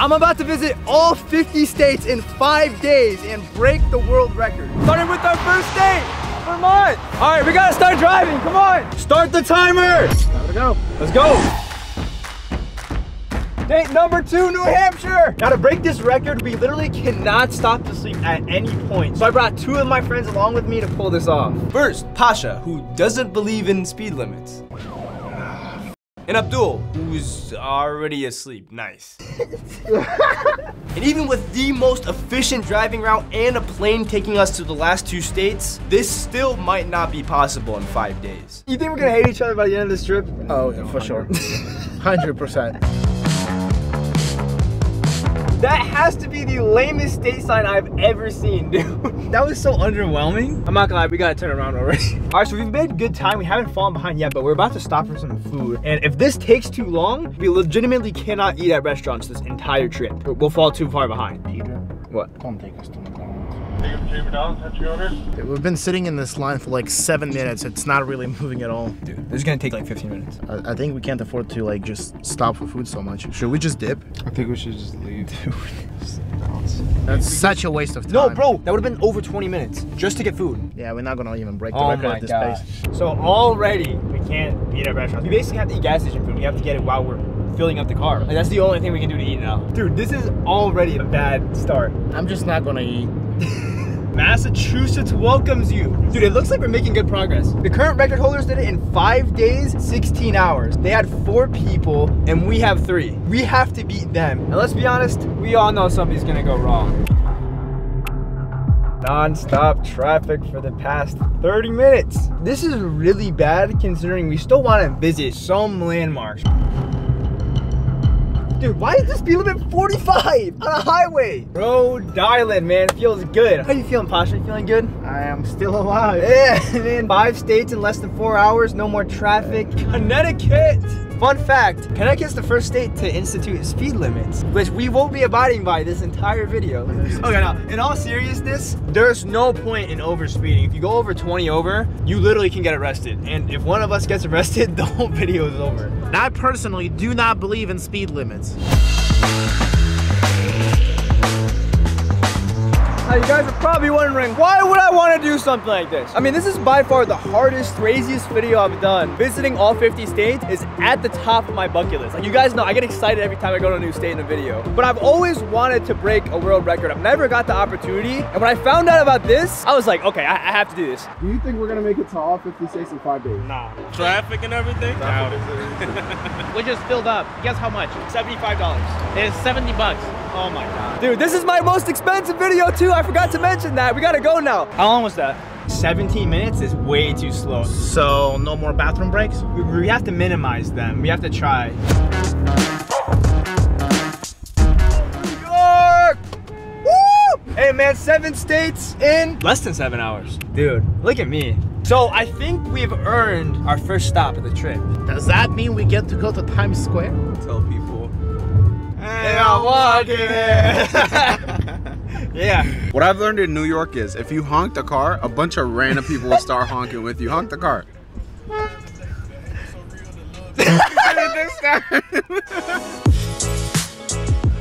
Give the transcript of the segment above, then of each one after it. I'm about to visit all 50 states in 5 days and break the world record. Starting with our first state, Vermont. All right, we gotta start driving, come on. Start the timer. Gotta go. Let's go. State number 2, New Hampshire. Now to break this record, we literally cannot stop to sleep at any point. So I brought 2 of my friends along with me to pull this off. First, Pasha, who doesn't believe in speed limits. And Abdul, who's already asleep. Nice. And even with the most efficient driving route and a plane taking us to the last 2 states, this still might not be possible in 5 days. You think we're gonna hate each other by the end of this trip? Oh, yeah, for sure. 100%. That has to be the lamest state sign I've ever seen, dude. That was so underwhelming. I'm not gonna lie, we gotta turn around already. All right, so we've made good time. We haven't fallen behind yet, but we're about to stop for some food. And if this takes too long, we legitimately cannot eat at restaurants this entire trip. We'll fall too far behind. Peter, what? Don't take us too long. We've been sitting in this line for like 7 minutes. It's not really moving at all. Dude, this is gonna take like 15 minutes. I think we can't afford to like just stop for food so much. Should we just dip? I think we should just leave. Dude, that's such a waste of time. No, bro, that would've been over 20 minutes just to get food. Yeah, we're not gonna even break the record at this pace. So already we can't eat at restaurants. We basically have to eat gas station food. We have to get it while we're filling up the car. Like, that's the only thing we can do to eat now. Dude, this is already a bad start. I'm just not gonna eat. Massachusetts welcomes you. Dude, it looks like we're making good progress. The current record holders did it in 5 days, 16 hours. They had 4 people and we have 3. We have to beat them. And let's be honest, we all know something's gonna go wrong. Non-stop traffic for the past 30 minutes. This is really bad considering we still wanna visit some landmarks. Dude, why is the speed limit 45 on a highway? Road dialing, man, it feels good. How you feeling, Pasha? You feeling good? I am still alive. Yeah, man. 5 states in less than 4 hours, no more traffic. Connecticut! Fun fact, Connecticut's the first state to institute speed limits, which we won't be abiding by this entire video. Okay, now, in all seriousness, there's no point in overspeeding. If you go over 20 over, you literally can get arrested. And if one of us gets arrested, the whole video is over. I personally do not believe in speed limits. Now you guys are probably wondering, why would I want to do something like this? I mean, this is by far the hardest, craziest video I've done. Visiting all 50 states is at the top of my bucket list. Like, you guys know, I get excited every time I go to a new state in a video. But I've always wanted to break a world record. I've never got the opportunity. And when I found out about this, I was like, okay, I have to do this. Do you think we're going to make it to all 50 states in 5 days? Nah. Traffic and everything? Nah. We're just filled up. Guess how much? $75. It's 70 bucks. Oh my God. Dude, this is my most expensive video too. I forgot to mention that. We gotta go now. How long was that? 17 minutes is way too slow. So no more bathroom breaks? We have to minimize them. We have to try. New York! Woo! Hey man, 7 states in less than 7 hours. Dude, look at me. So I think we've earned our first stop of the trip. Does that mean we get to go to Times Square? Tell people. And I'm walking in. Yeah. What I've learned in New York is if you honk the car, a bunch of random people will start honking with you. Honk the car.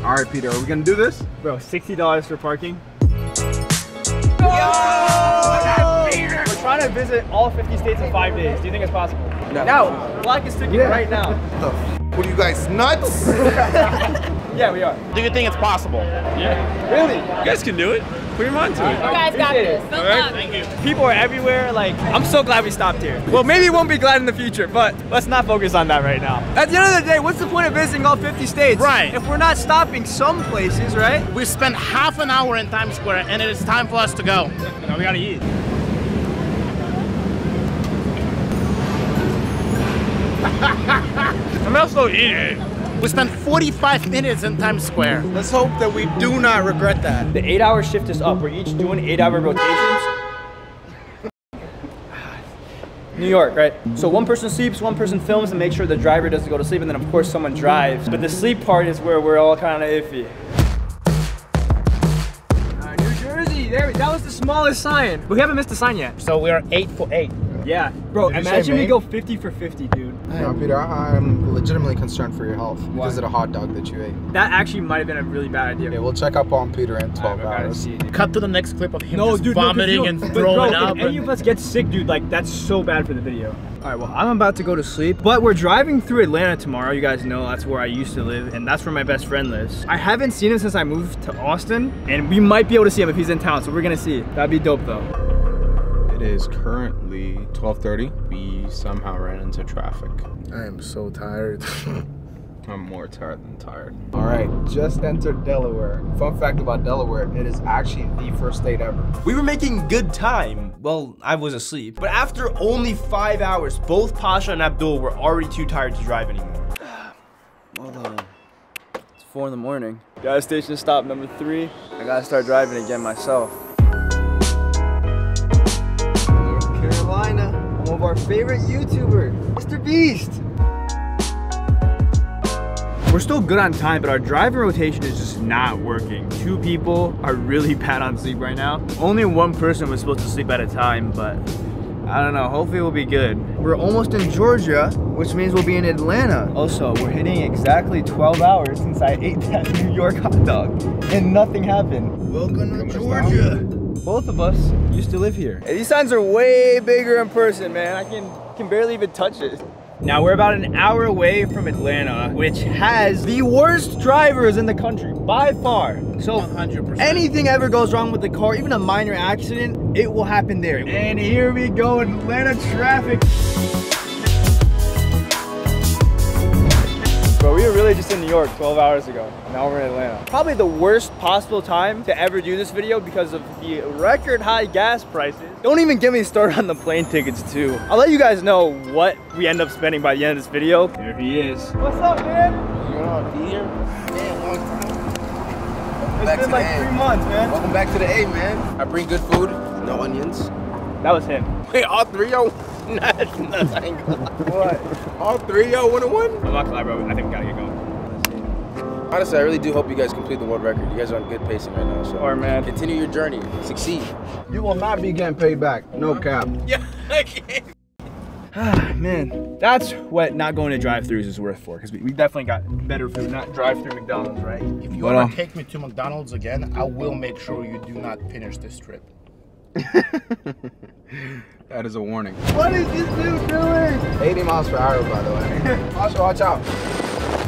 All right, Peter, are we gonna do this? Bro, $60 for parking. Yo! We're trying to visit all 50 states in 5 days. Do you think it's possible? No. Now, clock is ticking right now. What are you guys, nuts? Yeah, we are. Do you think it's possible? Yeah. Really? You guys can do it. Put your mind to it. You guys got this. All right. Thank you. People are everywhere. Like, I'm so glad we stopped here. Well, maybe won't be glad in the future, but let's not focus on that right now. At the end of the day, what's the point of visiting all 50 states? Right. If we're not stopping some places, right? We spent half an hour in Times Square, and it is time for us to go. Now we gotta eat. I'm also eating. We spent 45 minutes in Times Square. Let's hope that we do not regret that. The 8-hour shift is up. We're each doing 8-hour rotations. New York, right? So one person sleeps, one person films, and make sure the driver doesn't go to sleep, and then of course someone drives. But the sleep part is where we're all kind of iffy. New Jersey, there we go. That was the smallest sign. We haven't missed a sign yet. So we are 8 for 8. Yeah, bro, imagine we go 50 for 50, dude. I know, Peter, I'm legitimately concerned for your health. Why? Because of the hot dog that you ate. That actually might have been a really bad idea. Yeah, we'll check up on Peter in 12 hours. Cut to the next clip of him just vomiting and throwing up. If any of us get sick, dude, like, that's so bad for the video. All right, well, I'm about to go to sleep, but we're driving through Atlanta tomorrow. You guys know that's where I used to live, and that's where my best friend lives. I haven't seen him since I moved to Austin, and we might be able to see him if he's in town, so we're gonna see. That'd be dope, though. It is currently 12:30. We somehow ran into traffic. I am so tired. I'm more tired than tired. All right, just entered Delaware. Fun fact about Delaware, it is actually the first state ever. We were making good time. Well, I was asleep. But after only 5 hours, both Pasha and Abdul were already too tired to drive anymore. Well, it's 4 in the morning. Gas station stop number 3. I gotta start driving again myself. Carolina, home of our favorite YouTuber, Mr. Beast. We're still good on time, but our driving rotation is just not working. 2 people are really bad on sleep right now. Only 1 person was supposed to sleep at a time, but I don't know, hopefully we'll be good. We're almost in Georgia, which means we'll be in Atlanta. Also, we're hitting exactly 12 hours since I ate that New York hot dog, and nothing happened. Welcome to Georgia. Both of us used to live here. Hey, these signs are way bigger in person, man. I can barely even touch it. Now we're about 1 hour away from Atlanta, which has the worst drivers in the country, by far. So 100%. Anything ever goes wrong with the car, even a minor accident, it will happen there. And here we go, Atlanta traffic. Bro, we were really just in New York 12 hours ago. Now we're in Atlanta. Probably the worst possible time to ever do this video because of the record high gas prices. Don't even get me started on the plane tickets too. I'll let you guys know what we end up spending by the end of this video. There he is. What's up, man? You know, I'm here. Man, long time. It's been like 3 months, man. Welcome back to the A, man. I bring good food, no onions. That was him. Wait, all three of y'all? What? All three, y'all, 1-on-1? I'm not gonna lie, bro. I think we gotta get going. Honestly, I really do hope you guys complete the world record. You guys are on good pacing right now, so. All right, man. Continue your journey. Succeed. You will not be getting paid back. No cap. Yeah, I can't. Ah, man. That's what not going to drive-thrus is worth for, because we definitely got better food, not drive-thru McDonald's, right? If you want to take me to McDonald's again, I will make sure you do not finish this trip. That is a warning. What is this dude doing? 80 miles per hour, by the way. Pasha, watch out.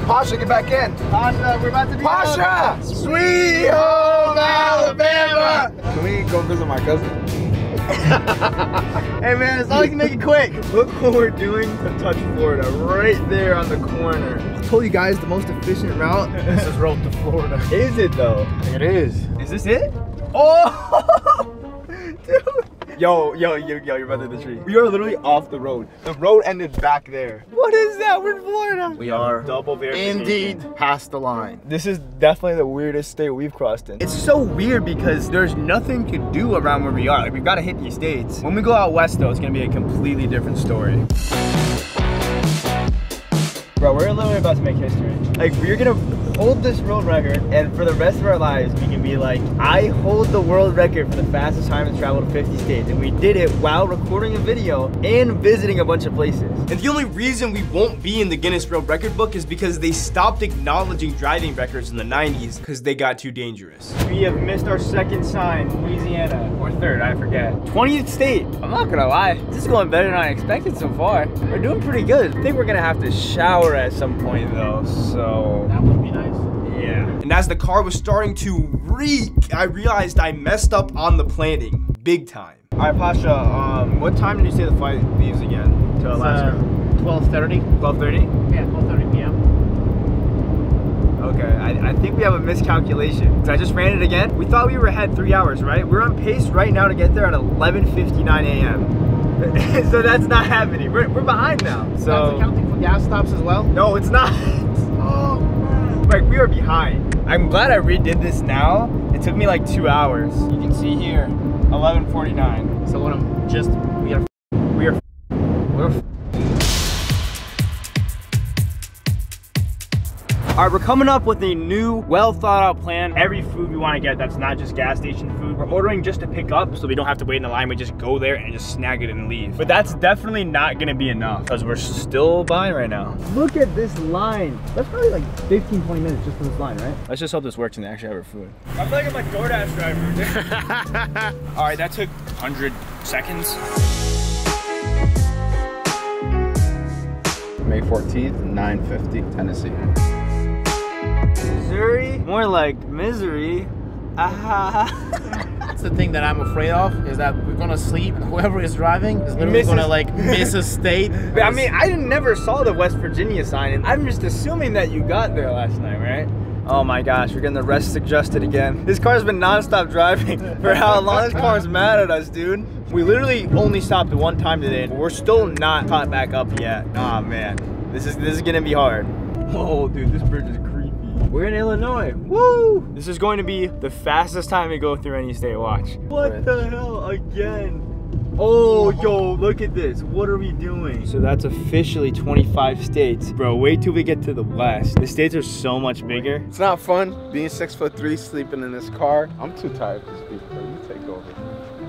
Pasha, get back in. Pasha, we're about to be Pasha! Sweet home Alabama! Can we go visit my cousin? Hey man, as long as you make it quick. Look what we're doing to touch Florida, right there on the corner. I told you guys the most efficient route. This is road to Florida. Is it though? It is. Is this it? Oh! Dude. Yo, you're about to the tree. We are literally off the road. The road ended back there. What is that? We're in Florida. We are double verification. Indeed past the line. This is definitely the weirdest state we've crossed in. It's so weird because there's nothing to do around where we are. Like, we've got to hit these states. When we go out west, though, it's going to be a completely different story. Bro, we're literally about to make history. Like, we're gonna hold this world record, and for the rest of our lives, we can be like, I hold the world record for the fastest time to travel to 50 states, and we did it while recording a video and visiting a bunch of places. And the only reason we won't be in the Guinness World Record book is because they stopped acknowledging driving records in the 90s because they got too dangerous. We have missed our second sign, Louisiana, or third, I forget. 20th state. I'm not gonna lie, this is going better than I expected so far. We're doing pretty good. I think we're gonna have to shower at some point though, so that would be nice. Yeah. And as the car was starting to reek, I realized I messed up on the planning big time. All right, Pasha, what time did you say the flight leaves again to Alaska? 12:30. 12:30? Yeah, 12:30 p.m. Okay, I think we have a miscalculation. Because I just ran it again. We thought we were ahead 3 hours, right? We're on pace right now to get there at 11:59 a.m. So that's not happening. We're behind now. So that's accounting for gas stops as well? No, it's not. Oh, man. Like, we are behind. I'm glad I redid this now. It took me like 2 hours. You can see here, 11:49. So what I'm just, we are. All All right, we're coming up with a new, well thought out plan. Every food we want to get that's not just gas station food, we're ordering just to pick up so we don't have to wait in the line. We just go there and just snag it and leave. But that's definitely not gonna be enough because we're still buying right now. Look at this line. That's probably like 15, 20 minutes just for this line, right? Let's just hope this works and they actually have our food. I feel like I'm a DoorDash driver. All right, that took 100 seconds. May 14th, 9:50, Tennessee. Missouri? More like misery. Aha. That's the thing that I'm afraid of, is that we're gonna sleep and whoever is driving is literally gonna like miss a state. I mean, I never saw the West Virginia sign and I'm just assuming that you got there last night, right? Oh my gosh, we're getting the rest suggested again. This car's been non-stop driving for how long. This car's mad at us, dude. We literally only stopped one time today, but we're still not caught back up yet. Aw, man, this is gonna be hard. Oh, dude, this bridge is creepy. We're in Illinois, woo! This is going to be the fastest time we go through any state, watch. What the hell, again? Oh, yo, look at this. What are we doing? So that's officially 25 states. Bro, wait till we get to the west. The states are so much bigger. It's not fun being 6'3", sleeping in this car. I'm too tired to speak, bro. You take over.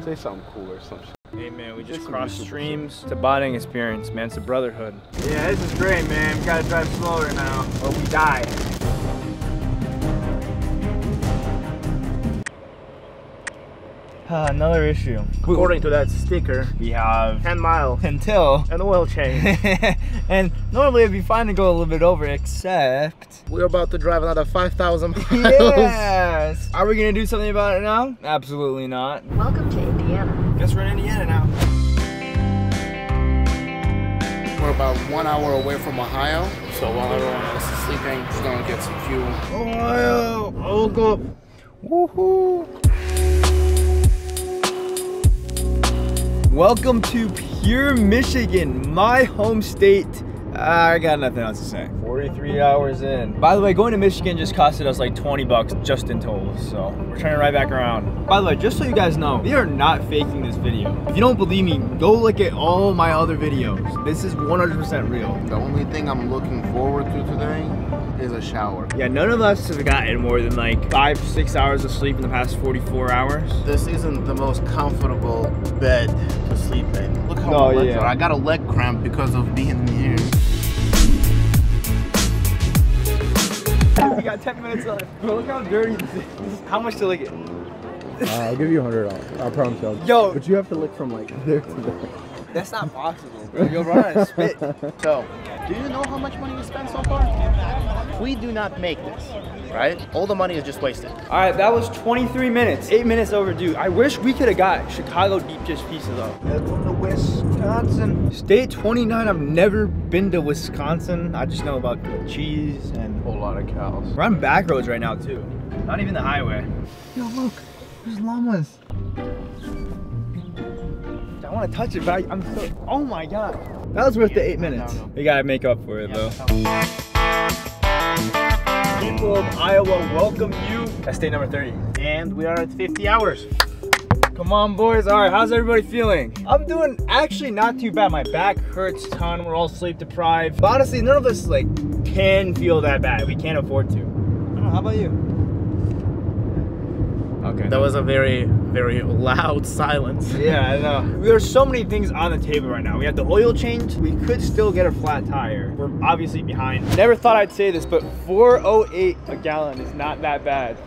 Say something cool or some shit. Hey, man, we just crossed streams. It's a bonding experience, man. It's a brotherhood. Yeah, this is great, man. We gotta drive slower now or we die. Another issue. According to that sticker, we have 10 miles until an oil change. And normally it'd be fine to go a little bit over, except we're about to drive another 5,000 miles. Yes. Are we gonna do something about it now? Absolutely not. Welcome to Indiana. Guess we're in Indiana now. We're about 1 hour away from Ohio, so while everyone else is sleeping, it's gonna get some fuel. Ohio, woke up. Woohoo! Welcome to Pure Michigan, my home state. I got nothing else to say. 43 hours in. By the way, going to Michigan just costed us like 20 bucks just in total, so we're turning right back around. By the way, just so you guys know, we are not faking this video. If you don't believe me, go look at all my other videos. This is 100% real. The only thing I'm looking forward to today is a shower. Yeah, none of us have gotten more than like 5-6 hours of sleep in the past 44 hours. This isn't the most comfortable bed to sleep in. Look how my legs are. I got a leg cramp because of being here. We got 10 minutes left. Bro, look how dirty this is. How much to lick it? I'll give you $100. I promise you. Yo. But you have to lick from like there to there. That's not possible, bro. You'll run out of spit. So, do you know how much money you spent so far? We do not make this, right? All the money is just wasted. All right, that was 23 minutes. 8 minutes overdue. I wish we could have got Chicago deep dish pizza though. Welcome to Wisconsin. State 29, I've never been to Wisconsin. I just know about the cheese and a whole lot of cows. We're on back roads right now too. Not even the highway. Yo, look, there's llamas. I want to touch it, but I'm so, oh my God. That was worth the 8 minutes. We gotta make up for it though. People of Iowa, welcome you. That's day number 30. And we are at 50 hours. Come on boys, all right, how's everybody feeling? I'm doing actually not too bad. My back hurts a ton, we're all sleep deprived. But honestly, none of us like can feel that bad. We can't afford to. I don't know, how about you? Okay. That was a very, very loud silence. Yeah, I know. There's so many things on the table right now. We have the oil change. We could still get a flat tire. We're obviously behind. Never thought I'd say this, but $4.08 a gallon is not that bad.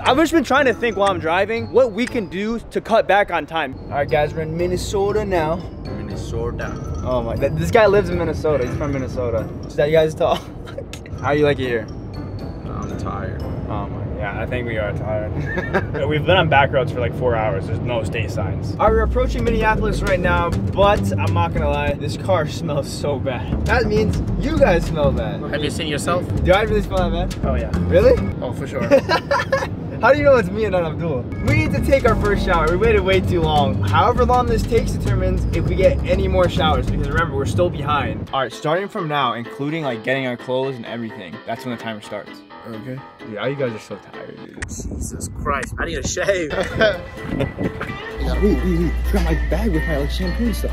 I've just been trying to think while I'm driving what we can do to cut back on time. All right, guys, we're in Minnesota now. Minnesota. Oh my, this guy lives in Minnesota. He's from Minnesota. Is that you guys talk? How you like it here? I'm tired. Oh my. Yeah, I think we are tired. We've been on back roads for like 4 hours. There's no state signs. All right, we're approaching Minneapolis right now, but I'm not gonna lie, this car smells so bad. That means you guys smell bad. Have you seen yourself? Do I really smell that bad? Oh yeah. Really? Oh, for sure. How do you know it's me and not Abdul? We need to take our first shower. We waited way too long. However long this takes determines if we get any more showers, because remember, we're still behind. All right, starting from now, including like getting our clothes and everything, that's when the timer starts. Okay. Yeah, you guys are so tired, dude. Jesus Christ, I need a shave. Ooh, got my bag with my like shampoo and stuff.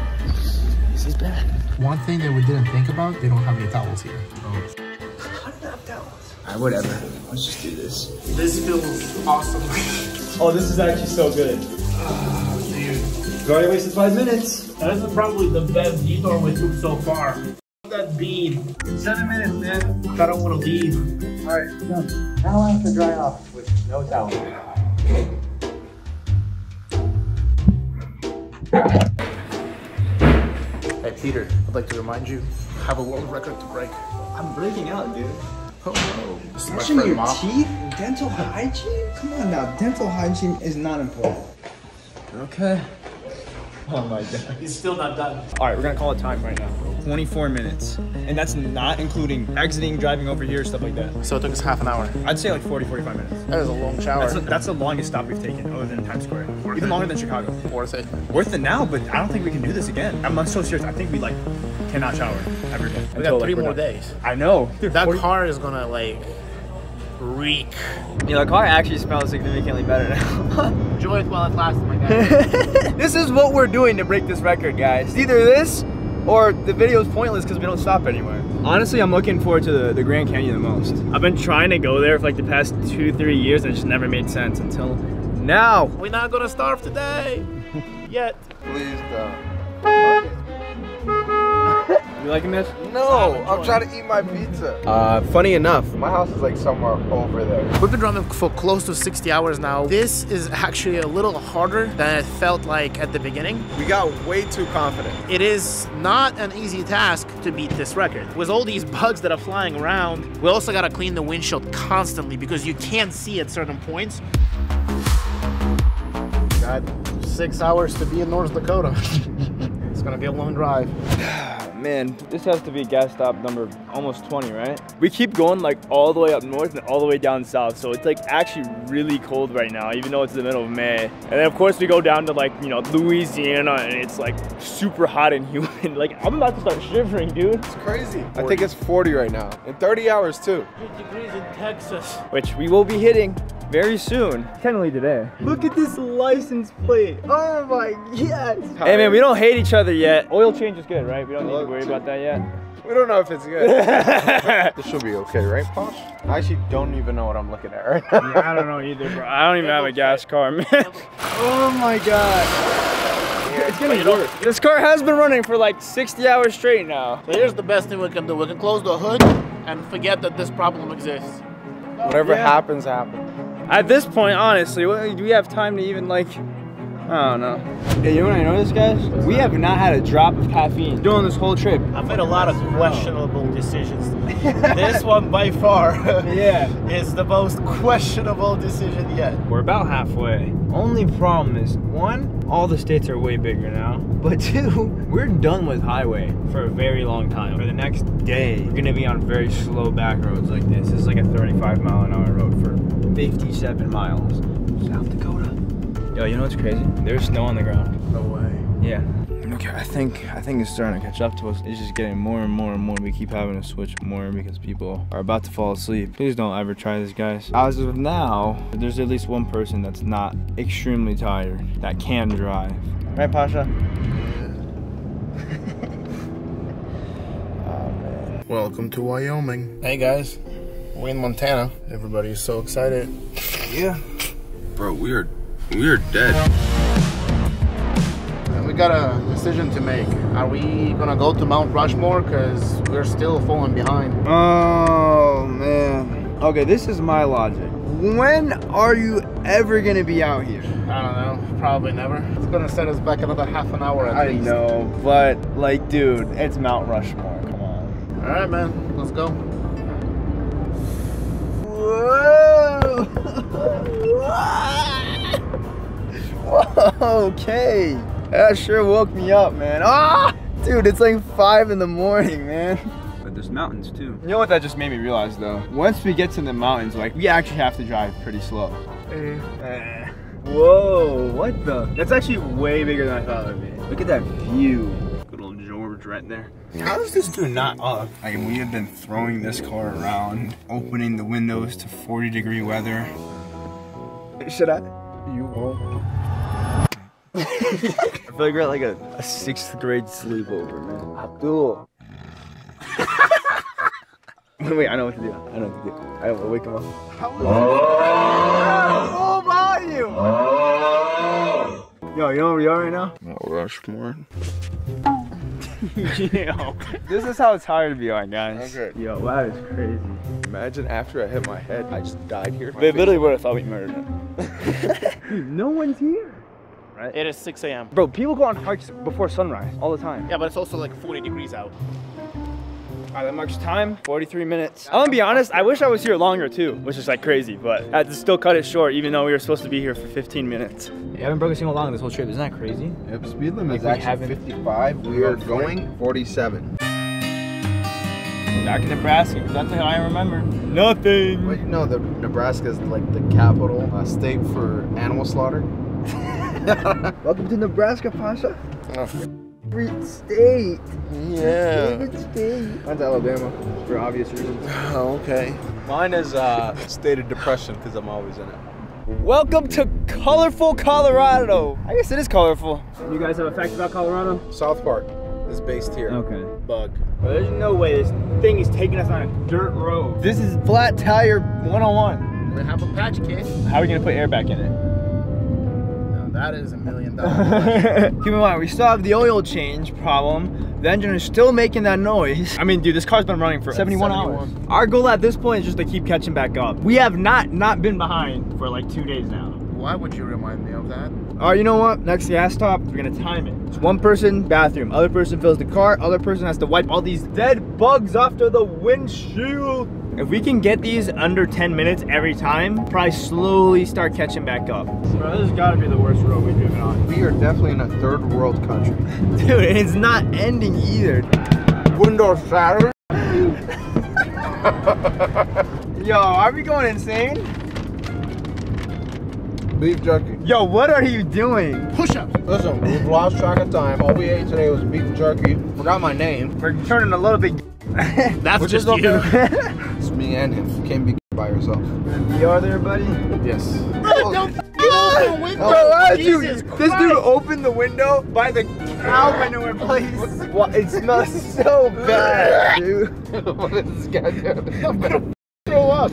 This is bad. One thing that we didn't think about, they don't have any towels here. Oh. Alright, whatever. Let's just do this. This feels awesome. Oh, this is actually so good. Dude. You already wasted 5 minutes. This is probably the best detour we took so far. That bead. 7 minutes, man. I don't want to leave. Alright, done. Now I have to dry off with no towel. Hey Peter, I'd like to remind you, I have a world record to break. I'm breaking out, dude. Oh, brushing your teeth? Dental hygiene? Come on now, dental hygiene is not important. Okay. Oh my god. He's still not done. Alright, we're gonna call it time right now. 24 minutes. And that's not including exiting, driving over here, stuff like that. So it took us half an hour. I'd say like 40, 45 minutes. That is a long shower. That's the longest stop we've taken other than Times Square. Even longer than Chicago. Worth it. Worth it now, but I don't think we can do this again. I'm so serious. I think we like cannot shower every day. We got 3 more days. I know. Dude, that car is gonna like reek. You know, the car actually smells significantly better now. Enjoy it while it lasts, my guy. This is what we're doing to break this record, guys. It's either this or the video's pointless because we don't stop anywhere. Honestly, I'm looking forward to the Grand Canyon the most. I've been trying to go there for like the past 2-3 years and it just never made sense until now. We're not gonna starve today. Yet. Please don't. You liking this? No, I'm trying to eat my pizza. Funny enough, my house is like somewhere over there. We've been driving for close to 60 hours now. This is actually a little harder than it felt like at the beginning. We got way too confident. It is not an easy task to beat this record. With all these bugs that are flying around, we also gotta clean the windshield constantly because you can't see at certain points. Got 6 hours to be in North Dakota. It's gonna be a long drive. Man, this has to be gas stop number almost 20, right? We keep going like all the way up north and all the way down south, so it's like actually really cold right now, even though it's the middle of May. And then of course we go down to like, you know, Louisiana and it's like super hot and humid. Like, I'm about to start shivering, dude. It's crazy. 40. I think it's 40 right now. In 30 hours too. 50 degrees in Texas. Which we will be hitting very soon. Technically today. Look at this license plate. Oh my god. Hey man, we don't hate each other yet. Oil change is good, right? We don't need to worry about that yet. We don't know if it's good. This should be okay, right, Posh? I actually don't even know what I'm looking at right now. Yeah, I don't know either, bro. I don't even have a gas car, man. Oh my god. Yeah, it's gonna work. This car has been running for like 60 hours straight now. So here's the best thing we can do. We can close the hood and forget that this problem exists. Whatever happens, happens. At this point, honestly, do we have time to even like, I don't know. Yeah, you know what I noticed, guys? We have not had a drop of caffeine during this whole trip. I've made a lot of questionable decisions. This one by far is the most questionable decision yet. We're about halfway. Only problem is, 1, all the states are way bigger now. But 2, we're done with highway for a very long time. For the next day, we're gonna be on very slow back roads like this. This is like a 35-mile-an-hour road for 57 miles. South Dakota. Yo, you know what's crazy? There's snow on the ground. No way. Yeah. Okay, I think it's starting to catch up to us. It's just getting more and more and more. We keep having to switch more because people are about to fall asleep. Please don't ever try this, guys. As of now, there's at least one person that's not extremely tired that can drive. Right, Pasha? Oh, man. Welcome to Wyoming. Hey, guys. We're in Montana. Everybody's so excited. Yeah. Bro, we are dead. We got a decision to make. Are we gonna go to Mount Rushmore? Cause we're still falling behind. Oh man. Okay, this is my logic. When are you ever gonna be out here? I don't know, probably never. It's gonna set us back another half an hour at least. I know, but like dude, it's Mount Rushmore, come on. All right, man, let's go. Whoa! Whoa, okay. That sure woke me up, man. Ah! Dude, it's like 5 in the morning, man. But there's mountains too. You know what that just made me realize though? Once we get to the mountains, like, we actually have to drive pretty slow. Whoa, what the? That's actually way bigger than I thought it would be. Look at that view. Good old George right there. How does this dude not up? I mean, we have been throwing this car around, opening the windows to 40-degree weather. Should I? You won't. I feel like we're at like a 6th grade sleepover, man. Abdul. Wait, I know what to do. I know what to do. I will wake him up. How about you? Oh. Yo, you know where we are right now? Not Rushmore. Yo, this is how tired we are, guys. Okay. Yo, that is crazy. Imagine after I hit my head, I just died here. They literally would have thought we murdered him. Dude, no one's here. Right? It is 6 a.m. Bro, people go on hikes before sunrise all the time. Yeah, but it's also like 40 degrees out. All right, that marks time, 43 minutes. I'm gonna be honest, I wish I was here longer too, which is like crazy, but I had to still cut it short even though we were supposed to be here for 15 minutes. You haven't broken a single log this whole trip, isn't that crazy? Yep, speed limit is actually 55, we are going 47. Back in Nebraska, because that's how I remember. Nothing! Wait, no, the Nebraska is like the capital state for animal slaughter. Welcome to Nebraska, Pasha. Oh. Favorite state. Yeah. Favorite state. Mine's Alabama, for obvious reasons. Oh, okay. Mine is state of depression, because I'm always in it. Welcome to colorful Colorado. I guess it is colorful. You guys have a fact about Colorado? South Park is based here. Okay. Bug. Well, there's no way this thing is taking us on a dirt road. This is flat tire 101. We're gonna have a patch, kid. How are we gonna put air back in it? That is $1 million. Keep in mind, we still have the oil change problem. The engine is still making that noise. I mean, dude, this car's been running for 71 hours. Our goal at this point is just to keep catching back up. We have not been behind for like 2 days now. Why would you remind me of that? All right, you know what? Next gas stop, we're gonna time it. It's one person, bathroom. Other person fills the car. Other person has to wipe all these dead bugs off to the windshield. If we can get these under 10 minutes every time, probably slowly start catching back up. Bro, this has got to be the worst road we've driven on. We are definitely in a third world country. Dude, it's not ending either. Window shatter. Yo, are we going insane? Beef jerky. Yo, what are you doing? Push-ups. Listen, we've lost track of time. All we ate today was beef jerky. Forgot my name. We're turning a little bit. That's which just you. It's me and him. You can't be by yourself. We are there, buddy? Yes. Bro, don't open the window. Bro, Jesus Christ. This dude opened the window by the cow window in place. Well, it smells so bad, dude. What is this guy doing? I'm gonna throw up.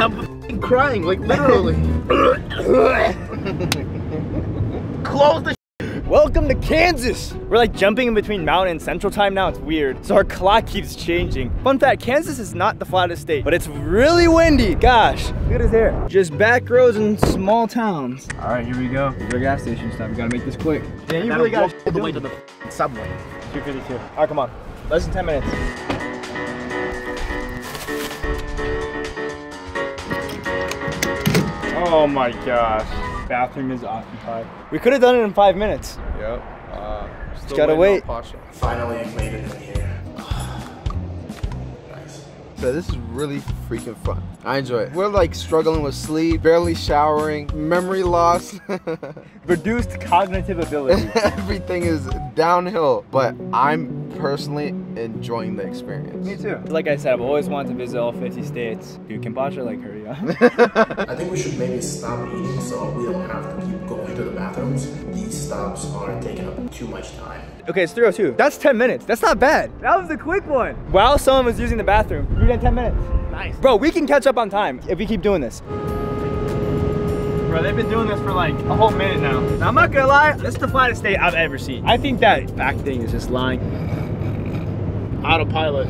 I'm crying, like literally. Close the. Welcome to Kansas! We're like jumping in between Mountain and Central Time now, it's weird. So our clock keeps changing. Fun fact, Kansas is not the flattest state, but it's really windy. Gosh, look at his hair. Just back roads and small towns. All right, here we go. It's our gas station stop, we gotta make this quick. Yeah, you really gotta all the way to the subway. 252. All right, come on, less than 10 minutes. Oh my gosh, bathroom is occupied. We could have done it in 5 minutes. Yep. Just gotta wait. Finally, I made it in here. Nice. So this is really freaking fun. I enjoy it. We're like struggling with sleep, barely showering, memory loss, reduced cognitive ability. Everything is downhill, but I'm personally enjoying the experience. Me too. Like I said, I've always wanted to visit all 50 states. Dude, can Pasha like hurry up? I think we should maybe stop eating so we don't have to keep going to the bathrooms. These stops are taking up too much time. Okay, it's 3:02. That's 10 minutes. That's not bad. That was the quick one. While someone was using the bathroom, we did 10 minutes. Nice. Bro, we can catch up on time if we keep doing this. Bro, they've been doing this for like a whole minute now. Now I'm not gonna lie, this is the flattest state I've ever seen. I think that back thing is just lying. Autopilot.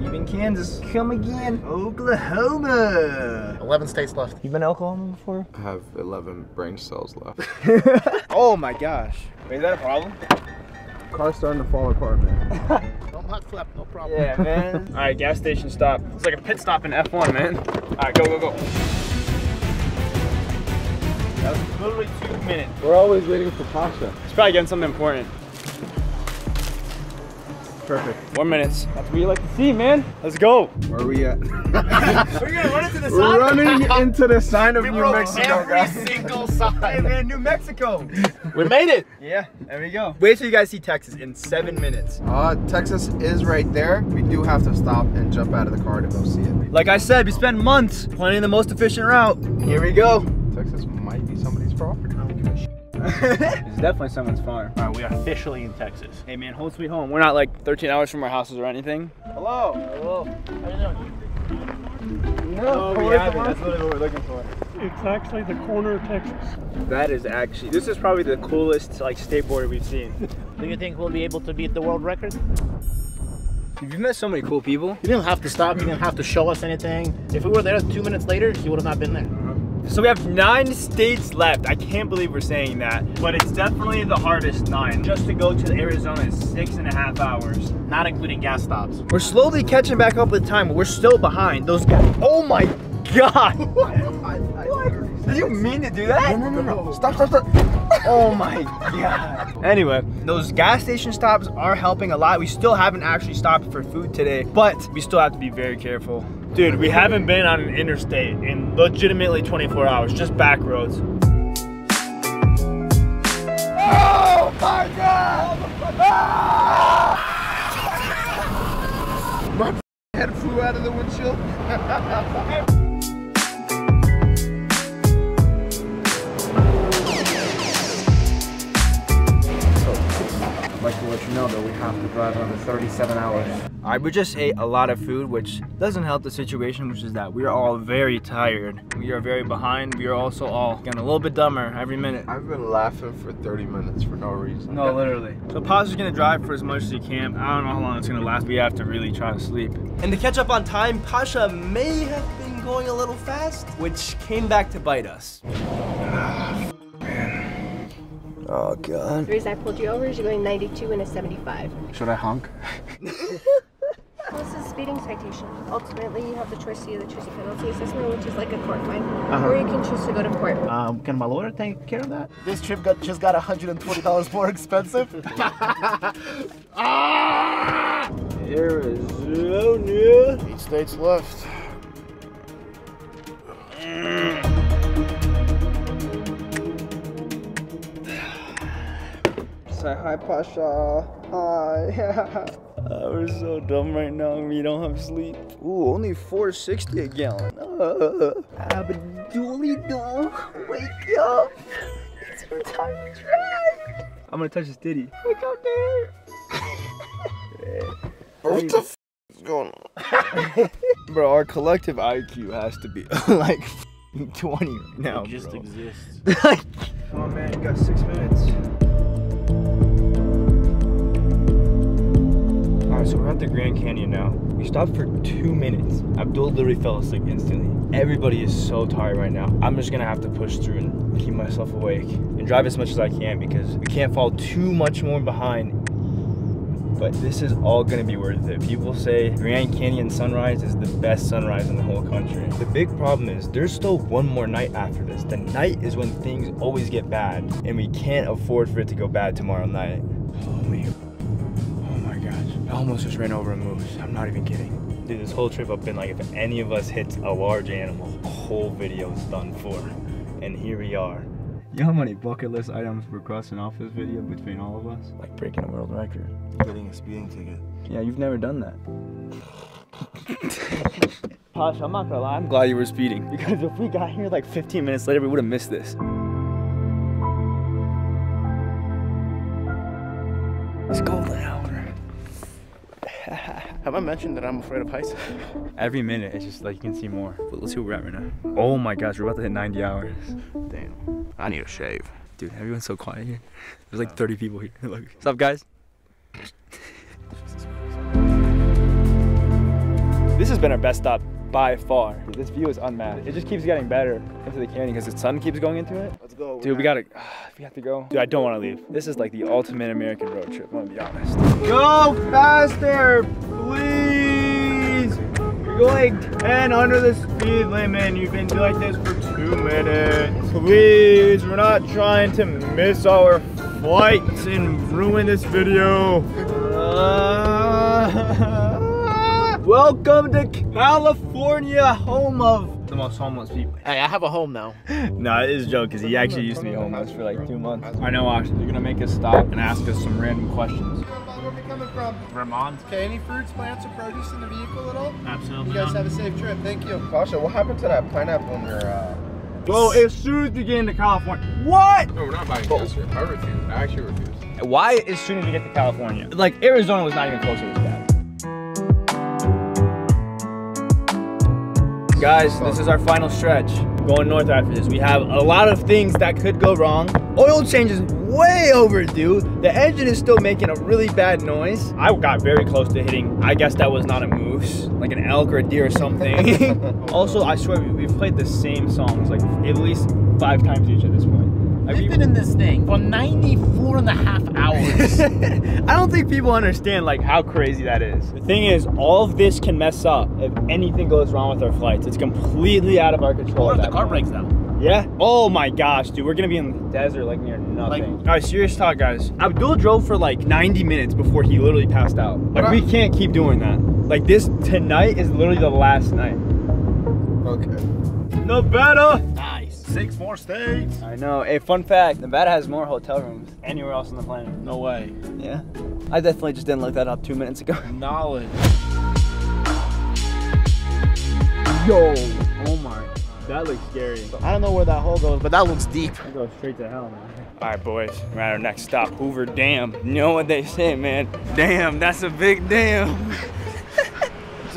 Even Kansas, come again. Oklahoma. 11 states left. You've been to Oklahoma before? I have 11 brain cells left. Oh my gosh. Wait, is that a problem? Car's starting to fall apart, man. Don't hot clap, no problem. Yeah, man. All right, gas station stop. It's like a pit stop in F1, man. All right, go, go, go. That was literally 2 minutes. We're always waiting for Pasha. He's probably getting something important. Perfect. 1 minute. That's what you like to see, man. Let's go. Where are we at? We're gonna run into the sign. We're running into the sign of New Mexico, every guys. Every single sign. Hey, man, New Mexico. We made it. Yeah, there we go. Wait till you guys see Texas in 7 minutes. Texas is right there. We do have to stop and jump out of the car to go see it. Like I said, we spent months planning the most efficient route. Here we go. Texas might be somebody's property. It's definitely someone's farm. All right, we are officially in Texas. Hey man, home sweet home. We're not like 13 hours from our houses or anything. Hello. Hello. How you doing? No, we haven't. That's literally what we're looking for. It's actually the corner of Texas. That is actually, this is probably the coolest like skateboarder we've seen. Do you think we'll be able to beat the world record? You've met so many cool people. You didn't have to stop, you didn't have to show us anything. If we were there 2 minutes later, you would have not been there. So we have 9 states left. I can't believe we're saying that, but it's definitely the hardest 9. Just to go to Arizona is 6.5 hours, not including gas stops. We're slowly catching back up with time, but we're still behind those guys. Oh my God. What? Did you mean to do that? No. Stop. Oh my God. Anyway, those gas station stops are helping a lot. We still haven't actually stopped for food today, but we still have to be very careful. Dude, we haven't been on an interstate in legitimately 24 hours, just back roads. Oh my God! Ah! My head flew out of the windshield. I'd like to let you know that we have to drive another 37 hours. I would just ate a lot of food, which doesn't help the situation, which is that we're all very tired. We are very behind. We are also all getting a little bit dumber every minute. I've been laughing for 30 minutes for no reason. No, literally. So Pasha's gonna drive for as much as he can. I don't know how long it's gonna last. We have to really try to sleep. And to catch up on time, Pasha may have been going a little fast, which came back to bite us. Oh God. The reason I pulled you over is you're going 92 and a 75. Should I honk? Well, this is a speeding citation. Ultimately, you have the choice to either choose a penalty assessment, which is like a court fine, or you can choose to go to court. Can my lawyer take care of that? This trip just got $120 more expensive. Arizona. 8 states left. Say hi, Pasha. Hi. We're so dumb right now. We don't have sleep. Ooh, only $4.60 a gallon. Abdul, wake up. It's your time to drive. I'm gonna touch his titty. Look out there. What the f is going on? Bro, our collective IQ has to be like 20 right now. It just exists. Come on, man. You got 6 minutes. So we're at the Grand Canyon now. We stopped for 2 minutes. Abdul literally fell asleep instantly. Everybody is so tired right now. I'm just gonna have to push through and keep myself awake and drive as much as I can because we can't fall too much more behind. But this is all gonna be worth it. People say Grand Canyon sunrise is the best sunrise in the whole country. The big problem is there's still one more night after this. The night is when things always get bad and we can't afford for it to go bad tomorrow night. Holy. I almost just ran over a moose. I'm not even kidding. Dude, this whole trip I've been like, if any of us hits a large animal, the whole video is done for. And here we are. You know how many bucket list items we're crossing off this video between all of us? Like breaking a world record. Getting a speeding ticket. Yeah, you've never done that. Pasha, I'm not gonna lie, I'm glad you were speeding. Because if we got here like 15 minutes later, we would have missed this. Let's go now. Have I mentioned that I'm afraid of heights? Every minute, it's just like you can see more. But let's see where we're at right now. Oh my gosh, we're about to hit 90 hours. Damn, I need a shave. Dude, everyone's so quiet here. There's like 30 people here. Look, what's up, guys? This has been our best stop by far. This view is unmatched. It just keeps getting better into the canyon because the sun keeps going into it. Let's go. Dude, we have to go. Dude, I don't want to leave. This is like the ultimate American road trip, I'm gonna be honest. Go faster, please. You're going 10 under the speed limit. You've been doing this for 2 minutes. Please, we're not trying to miss our flights and ruin this video. Welcome to California, home of the most homeless people. Hey, I have a home now. No, it is a joke because he actually used to be homeless for like 2 months. I know, Washington, you're gonna make us stop and ask us some random questions. Where are we coming from? Vermont. Okay, any fruits, plants, or produce in the vehicle at all? Absolutely. You guys have a safe trip. Thank you. Pasha, what happened to that pineapple in your Bro, as soon as we get into California. What? No, we're not buying gas here. I refuse. I actually refuse. Why as soon as we get to California? Like, Arizona was not even close to this bad. Guys, this is our final stretch. Going north after this. We have a lot of things that could go wrong. Oil change is way overdue. The engine is still making a really bad noise. I got very close to hitting, I guess that was not a moose, like an elk or a deer or something. Also, I swear we've played the same songs like at least 5 times each at this point. We've been in this thing for 94.5 hours. I don't think people understand like how crazy that is. The thing is, all of this can mess up if anything goes wrong with our flights. It's completely out of our control. What if the car breaks down? Yeah. Oh my gosh, dude, we're gonna be in the desert like near nothing. All right, serious talk, guys. Abdul drove for like 90 minutes before he literally passed out. Like we can't keep doing that. Like this tonight is literally the last night. Okay. Nevada. Nice. 6 more states. I know. Hey, fun fact, Nevada has more hotel rooms anywhere else on the planet. No way. Yeah. I definitely just didn't look that up 2 minutes ago. Knowledge. Yo. Oh my. That looks scary. I don't know where that hole goes, but that looks deep. It goes straight to hell, man. All right, boys. We're at our next stop, Hoover Dam. You know what they say, man. Damn, that's a big dam.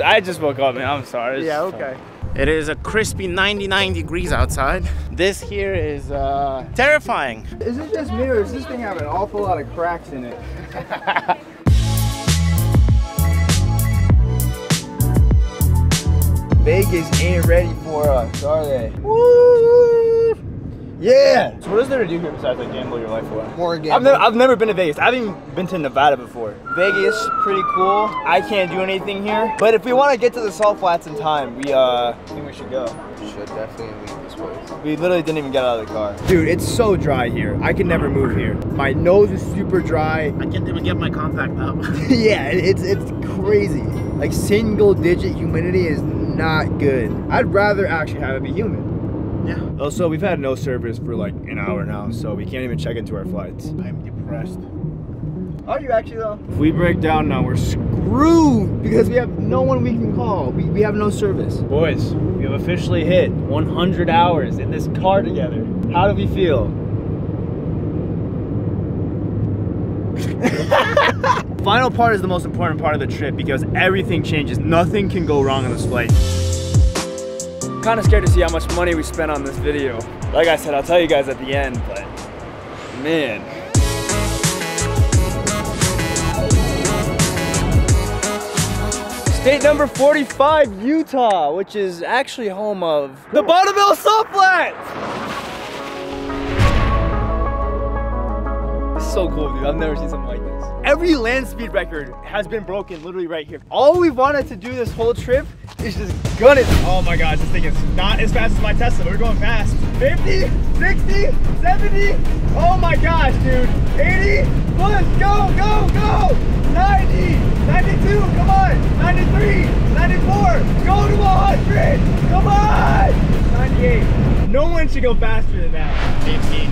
I just woke up, man. I'm sorry. Yeah, okay. It is a crispy 99 degrees outside. This here is terrifying. Is it just me or does this thing have an awful lot of cracks in it? Vegas ain't ready for us, are they? Woo! Yeah! So what is there to do here besides like gamble your life away? More gambling. I've never been to Vegas. I haven't even been to Nevada before. Vegas, pretty cool. I can't do anything here. But if we want to get to the Salt Flats in time, we think we should go. We should definitely leave this place. We literally didn't even get out of the car. Dude, it's so dry here. I can never move here. My nose is super dry. I can't even get my contact up. Yeah, it's crazy. Like single digit humidity is not good. I'd rather actually have it be humid. Yeah. Also, we've had no service for like an hour now, so we can't even check into our flights. I'm depressed. Are you actually though? If we break down now, we're screwed because we have no one we can call. We have no service. Boys, we have officially hit 100 hours in this car together. How do we feel? Final part is the most important part of the trip because everything changes. Nothing can go wrong on this flight. Kind of scared to see how much money we spent on this video. Like I said, I'll tell you guys at the end, but man. State number 45, Utah, which is actually home of the Bonneville Salt Flats. This is so cool, dude. I've never seen something like this. Every land speed record has been broken literally right here. All we wanted to do this whole trip is just gun it. Oh my gosh, this thing is not as fast as my Tesla. We're going fast. 50, 60, 70. Oh my gosh, dude. 80, push, go, go, go. 90, 92, come on. 93, 94, go to 100. Come on. 98. No one should go faster than that. 50,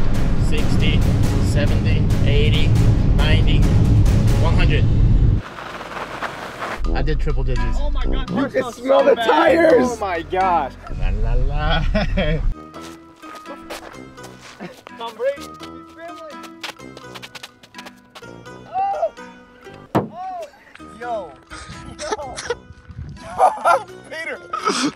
60, 70, 80, 90, 100. I did triple digits. Oh my god, you can smell the tires! Oh my gosh. La la la. Tom Brady, he's scrambling. Oh! Oh! Yo! Yo! Peter,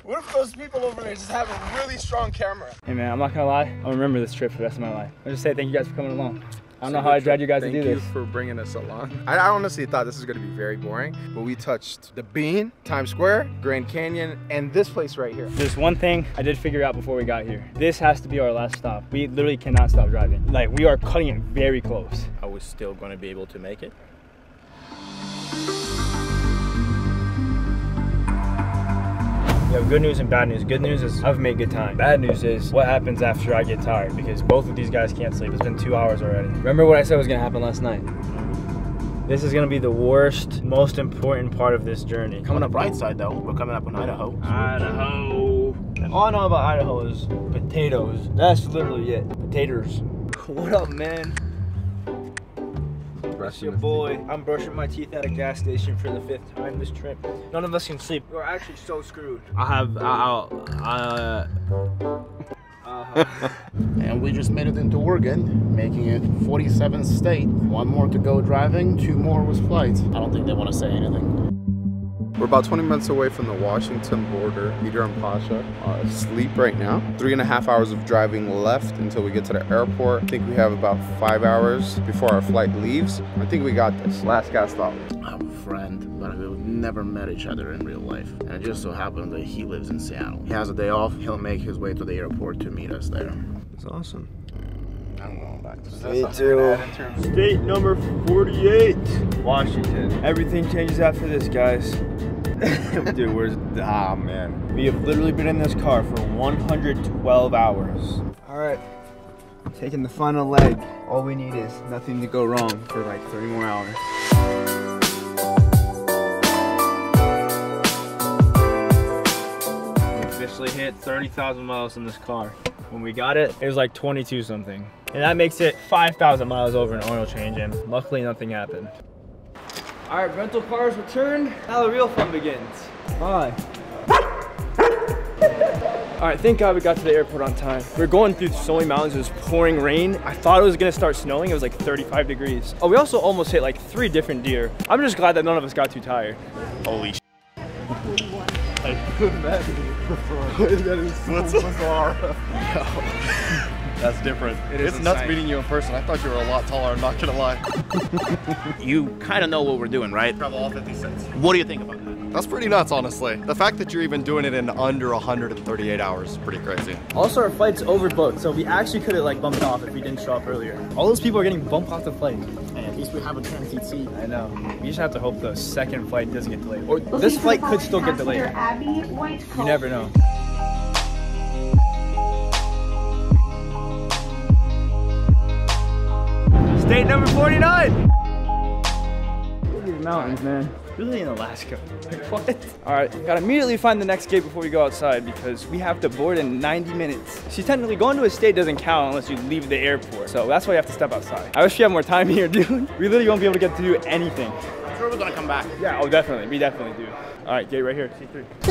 what if those people over there just have a really strong camera? Hey man, I'm not gonna lie, I'll remember this trip for the rest of my life. I'll just say thank you guys for coming along. I don't know how I dragged you guys to do this. Thank you for bringing us along. I honestly thought this was going to be very boring, but we touched the Bean, Times Square, Grand Canyon, and this place right here. There's one thing I did figure out before we got here. This has to be our last stop. We literally cannot stop driving. Like, we are cutting it very close. I was still going to be able to make it. We have good news and bad news. Good news is I've made good time. Bad news is what happens after I get tired because both of these guys can't sleep. It's been 2 hours already. Remember what I said was gonna happen last night? This is gonna be the worst, most important part of this journey. Coming up right side though, we're coming up on Idaho. Idaho. All I know about Idaho is potatoes. That's literally it. Potatoes. What up, man? It's your boy. I'm brushing my teeth at a gas station for the 5th time this trip. None of us can sleep. We're actually so screwed. I have. And we just made it into Oregon, making it 47th state. One more to go driving, two more with flights. I don't think they want to say anything. We're about 20 minutes away from the Washington border, Peter and Pasha are asleep right now. 3.5 hours of driving left until we get to the airport. I think we have about 5 hours before our flight leaves. I think we got this. Last gas stop. I'm a friend, but we've never met each other in real life. And it just so happened that he lives in Seattle. He has a day off. He'll make his way to the airport to meet us there. That's awesome. I'm going back to State 2. State number 48. Washington. Everything changes after this, guys. Dude, man. We have literally been in this car for 112 hours. All right, taking the final leg. All we need is nothing to go wrong for like 3 more hours. Hit 30,000 miles in this car. When we got it, it was like 22 something. And that makes it 5,000 miles over an oil change, and luckily nothing happened. All right, rental cars returned. Now the real fun begins. Bye. All right, thank God we got to the airport on time. We were going through the snowy mountains, it was pouring rain. I thought it was gonna start snowing, it was like 35 degrees. Oh, we also almost hit like 3 different deer. I'm just glad that none of us got too tired. Holy shit. That is so bizarre. No. That's different. It's nuts meeting you in person. I thought you were a lot taller, I'm not gonna lie. You kind of know what we're doing, right? Travel all 50 cents. What do you think about that? That's pretty nuts, honestly. The fact that you're even doing it in under 138 hours is pretty crazy. Also, our flight's overbooked, so we actually could have like bumped off if we didn't show up earlier. All those people are getting bumped off the flight. At least we have a guaranteed seat. I know. We just have to hope the second flight doesn't get delayed. Or this flight could still get delayed. You never know. State number 49! Look at the mountains, man. Really in Alaska. Like, what? All right, gotta immediately find the next gate before we go outside because we have to board in 90 minutes. See, technically going to a state doesn't count unless you leave the airport. So that's why you have to step outside. I wish we had more time here, dude. We literally won't be able to get to do anything. I'm sure we're gonna come back. Yeah, oh, definitely. We definitely do. All right, gate right here, C3.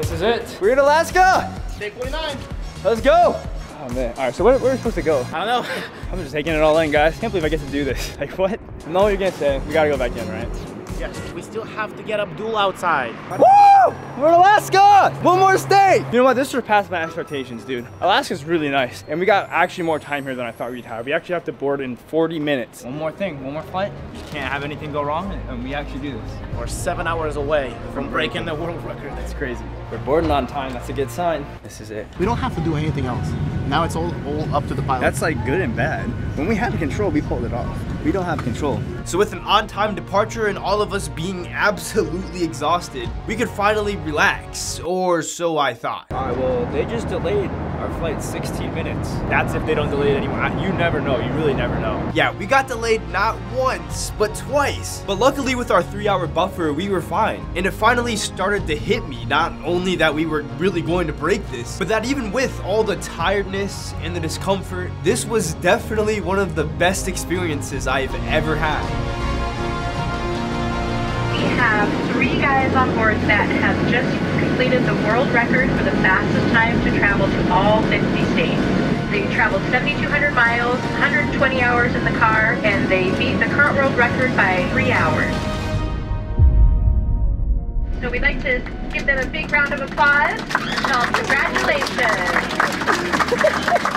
This is it. We're in Alaska. State 49. Let's go. Oh, man. All right, so where are we supposed to go? I don't know. I'm just taking it all in, guys. Can't believe I get to do this. Like, what? I know what you're going to say. We got to go back in, right? Yes, we still have to get Abdul outside. Woo! We're in Alaska! One more state! You know what? This surpassed my expectations, dude. Alaska's really nice. And we got actually more time here than I thought we'd have. We actually have to board in 40 minutes. One more thing, one more flight. You can't have anything go wrong, and we actually do this. We're 7 hours away from breaking the world record. That's crazy. We're boarding on time. That's a good sign. This is it. We don't have to do anything else. Now it's all up to the pilot. That's like good and bad. When we had control, we pulled it off. We don't have control. So with an on-time departure and all of us being absolutely exhausted, we could finally relax, or so I thought. All right, well, they just delayed our flight 16 minutes. That's if they don't delay it anymore. You never know, you really never know. Yeah, we got delayed not once, but twice. But luckily with our 3-hour buffer, we were fine. And it finally started to hit me, not only that we were really going to break this, but that even with all the tiredness and the discomfort, this was definitely one of the best experiences I've ever had. We have 3 guys on board that have just completed the world record for the fastest time to travel to all 50 states. They traveled 7,200 miles, 120 hours in the car, and they beat the current world record by 3 hours. So we'd like to give them a big round of applause and congratulations.